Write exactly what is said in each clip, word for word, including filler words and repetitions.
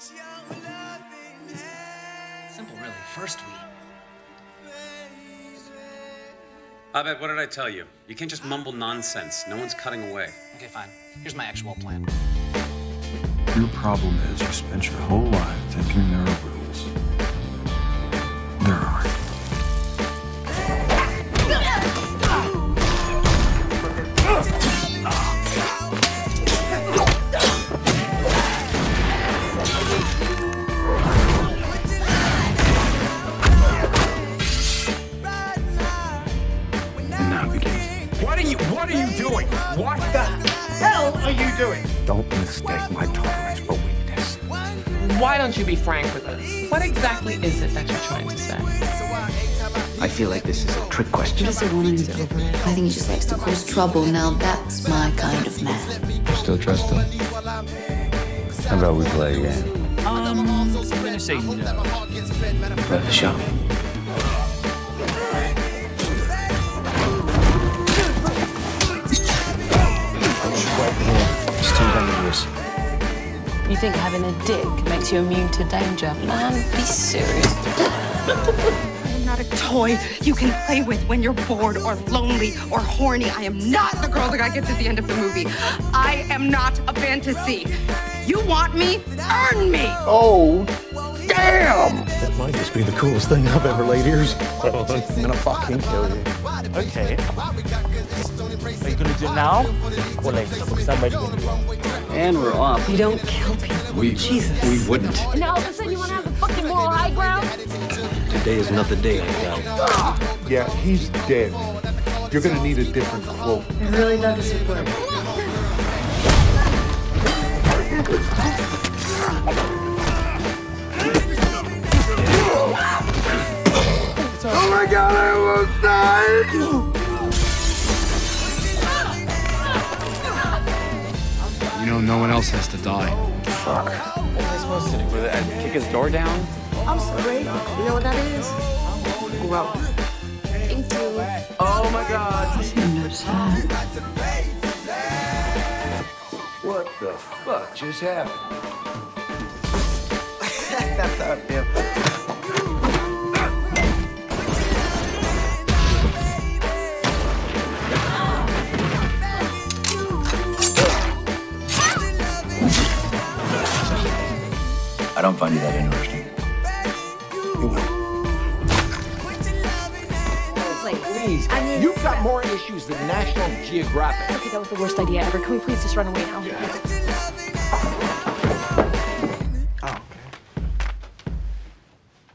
Simple, really. First we... Abed, what did I tell you? You can't just mumble nonsense. No one's cutting away. Okay, fine. Here's my actual plan. Your problem is you spent your whole life thinking there are rules. There aren't. What are you doing? What the hell are you doing? Don't mistake my tolerance for weakness. Why don't you be frank with us? What exactly is it that you're trying to say? I feel like this is a trick question. What does a woman do? I think he just likes to cause trouble. Now that's my kind of man. You still trust him? How about we play a game? Um, I'm gonna say no. Let the shop. You think having a dick makes you immune to danger? Man, be serious. I'm not a toy you can play with when you're bored or lonely or horny. I am not the girl the guy gets at the end of the movie. I am not a fantasy. You want me? Earn me! Oh, damn! That might just be the coolest thing I've ever laid ears on. I'm gonna fucking kill you. Okay. Are you gonna do it now? Or later? Somebody's gonna do it. And we're off. You don't kill people. We, Jesus. We wouldn't. And now all of a sudden you want to have the fucking moral high ground? Today is another day, I know. Yeah, he's dead. You're going to need a different quote. I really love this report. Oh my God, I almost died! You know, no one else has to die. Fuck. What am I supposed to do with it? I kick his door down? I'm sorry. You know what that is? Growth. Thank you. Oh my God. This is what the fuck just happened? That's how it feels. I don't find you that interesting. You will. Please, you've got more issues than National Geographic. Okay, that was the worst idea ever. Can we please just run away now? Yeah. Oh, okay.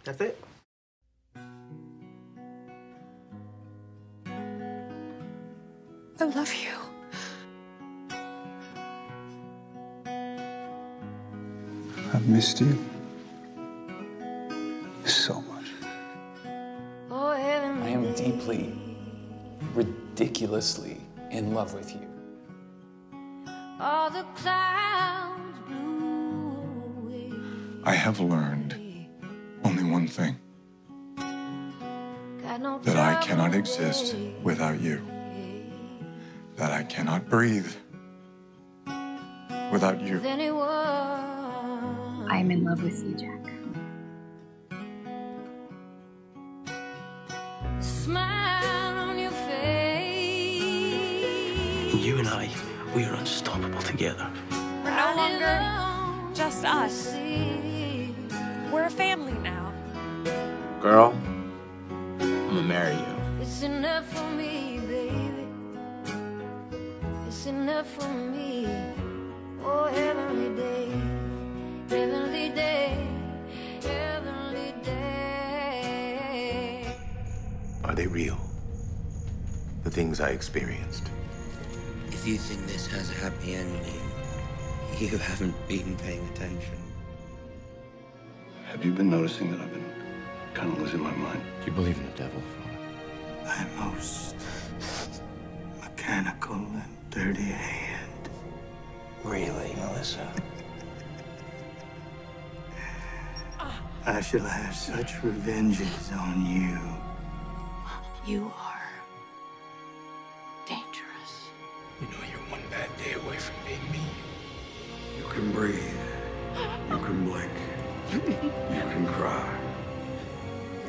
That's it? I love you. I've missed you so much. I am deeply, ridiculously in love with you. All the clouds blew away. I have learned only one thing. That I cannot exist without you. That I cannot breathe without you. I'm in love with you, Jack. Smile on your face. You and I, we are unstoppable together. We're no longer just us. We're a family now. Girl, I'm gonna marry you. It's enough for me, baby. It's enough for me. Oh, heavenly day. Heavenly day, heavenly day. Are they real? The things I experienced. If you think this has a happy ending, you haven't been paying attention. Have you been noticing that I've been kind of losing my mind? Do you believe in the devil, Father? I'm most mechanical and dirty hand. Really, Melissa? I shall have such revenges on you. You are dangerous. You know you're one bad day away from being me. You can breathe. You can blink. You can cry.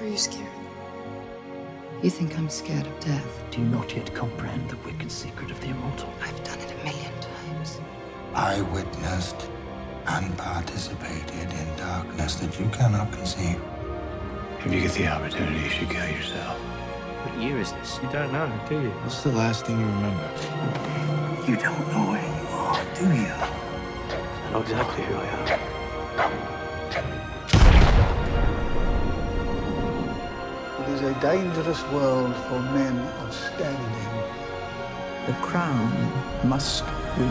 Are you scared? You think I'm scared of death? Do you not yet comprehend the wicked secret of the immortal? I've done it a million times. I witnessed and participated in darkness that you cannot conceive. If you get the opportunity, you should kill yourself. What year is this? You don't know, do you? What's the last thing you remember? You don't know where you are, do you? I know exactly who I am. It is a dangerous world for men of standing. The crown must do.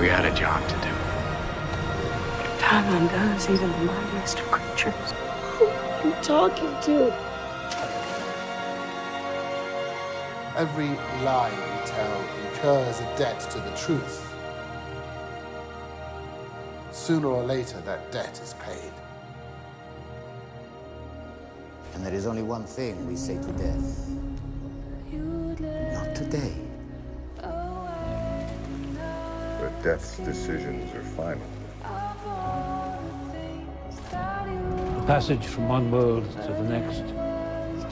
We had a job to do. The time undoes even the mightiest of creatures. Who are you talking to? Every lie we tell incurs a debt to the truth. Sooner or later, that debt is paid. And there is only one thing we say to death. Not today. But death's decisions are final. The passage from one world to the next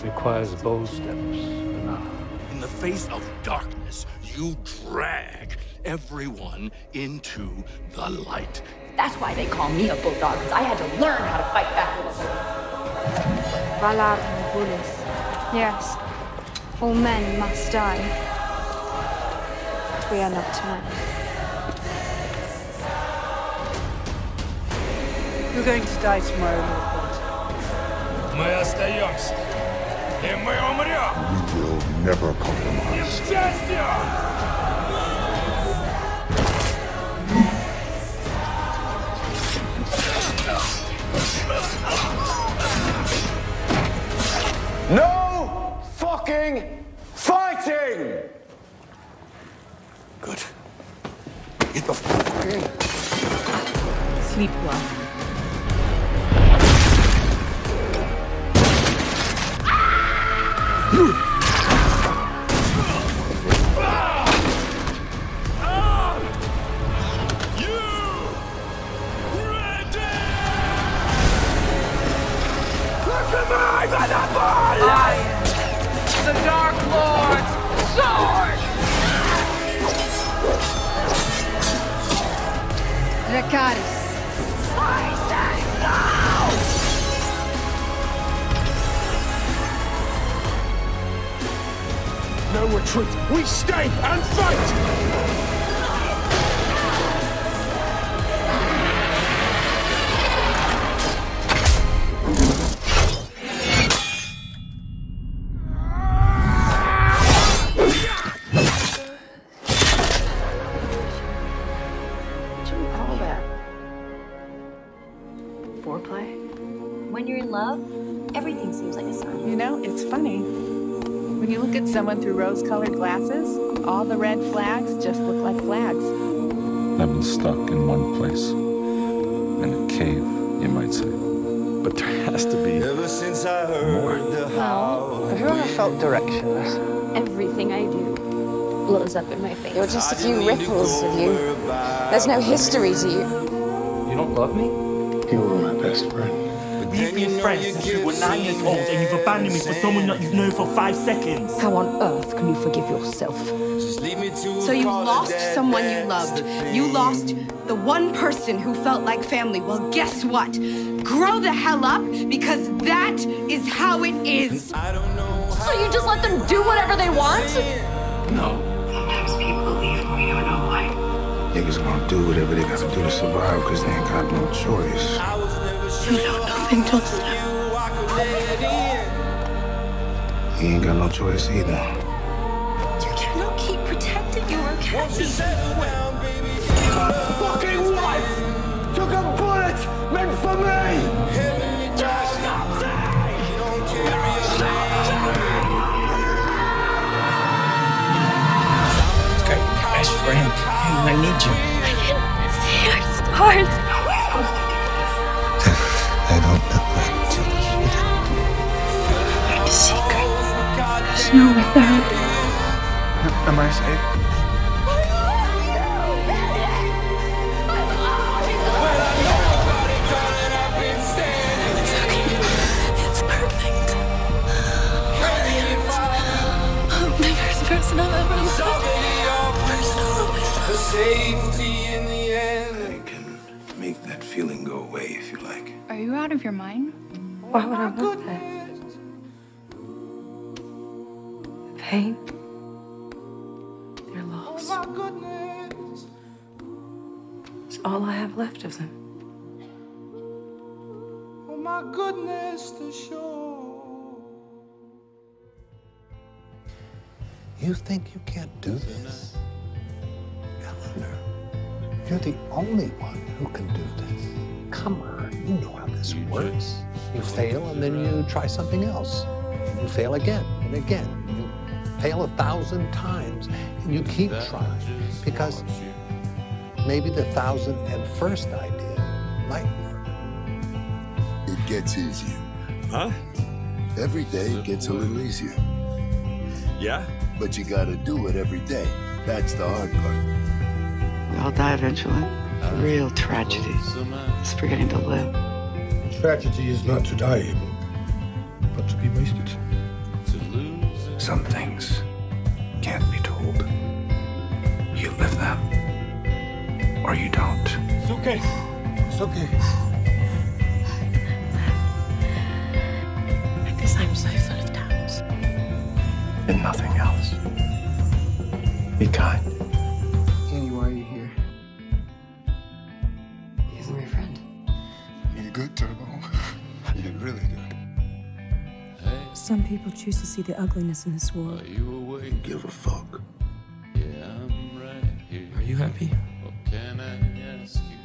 requires bold steps, but not. In the face of darkness, you drag everyone into the light. That's why they call me a bulldog, because I had to learn how to fight back with a bulldog. Valar morghulis. Yes, all men must die. But we are not tonight. You're going to die tomorrow, Lord. Мы остаемся. We will never compromise. No fucking fighting! Good. Get the fuck in. Sleep well. Dracarys. I said no! No retreat. We stay and fight! When you're in love, everything seems like a sign. You know, it's funny. When you look at someone through rose-colored glasses, all the red flags just look like flags. I've been stuck in one place. In a cave, you might say. But there has to be ever since I heard the howl. Have you ever felt directionless? Everything I do blows up in my face. You're just a few ripples of you. There's no history to you. You don't love me? You were my best friend. You've been friends since you were nine years old and you've abandoned me for someone that you've known for five seconds. How on earth can you forgive yourself? So you lost someone you loved. You lost the one person who felt like family. Well, guess what? Grow the hell up, because that is how it is. So you just let them do whatever they want? No. Sometimes people leave when we don't know why. Niggas gonna do whatever they gotta do to survive because they ain't got no choice. You know nothing till it's done. He ain't got no choice either. You cannot keep protecting your Kathy. My fucking wife took a bullet meant for me! Do something! Okay, best friend. I need you. I didn't see our scars. I don't know how to hear them. You're the secret. There's no without. Am I safe? I love you! I love you! safety in the end. I can make that feeling go away if you like. Are you out of your mind? Why would I want that? The pain, their loss. Oh my goodness. It's all I have left of them. Oh my goodness to show. You think you can't do this? Eleanor, you're the only one who can do this. Come on, you know how this works. You fail and then you try something else. You fail again and again. You fail a thousand times and you keep trying because maybe the thousand and first idea might work. It gets easier. Huh? Every day it gets a little easier. Yeah? But you gotta do it every day. That's the hard part. We all die eventually. The real tragedy is forgetting to live. Tragedy is not to die, but to be wasted. Some things can't be told. You live them, or you don't. It's okay. It's okay. I guess I'm so full of doubts. And nothing else. Be kind. Some people choose to see the ugliness in this world. Are you awake? Give a fuck. Yeah, I'm right here. Are you happy? What can I ask you?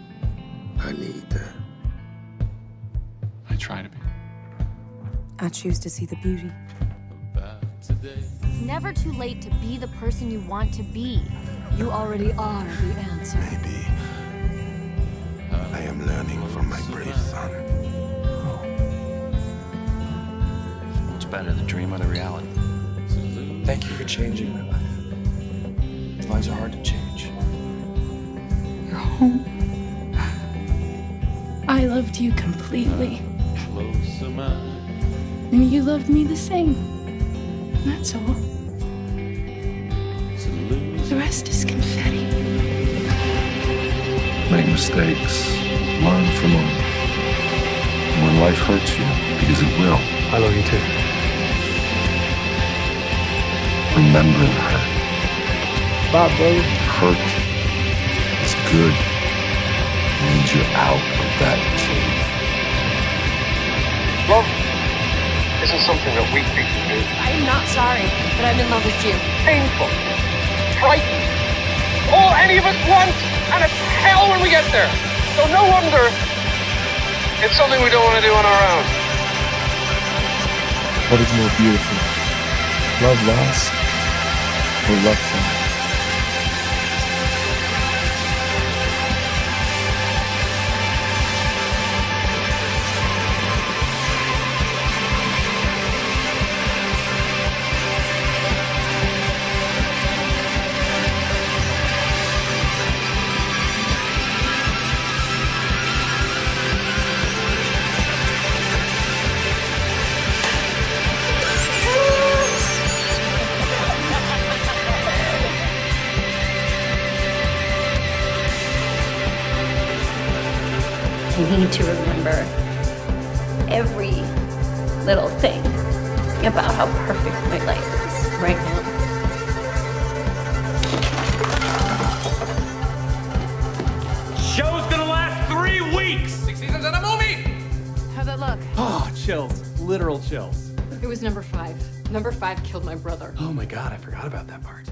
I need that. I try to be. I choose to see the beauty. About today. It's never too late to be the person you want to be. You already are the answer. Maybe I am learning from my brave son. Better the dream or the reality. Thank you for changing my life. Lives are hard to change. You're home. I loved you completely. And you loved me the same. That's all. The rest is confetti. Make mistakes. Learn from them. And when life hurts you, because it will. I love you too. Remember her. Bye, brother. Hurt is good. It means you're out of that cave. Love isn't something that weak people do. I am not sorry, but I'm in love with you. Painful. Frightened. All any of us want, and it's hell when we get there. So no wonder it's something we don't want to do on our own. What is more beautiful? Love lost? Or love found. You need to remember every little thing about how perfect my life is right now. Show's gonna last three weeks! Six seasons and a movie! How'd that look? Oh, chills. Literal chills. It was number five. Number five killed my brother. Oh my god, I forgot about that part.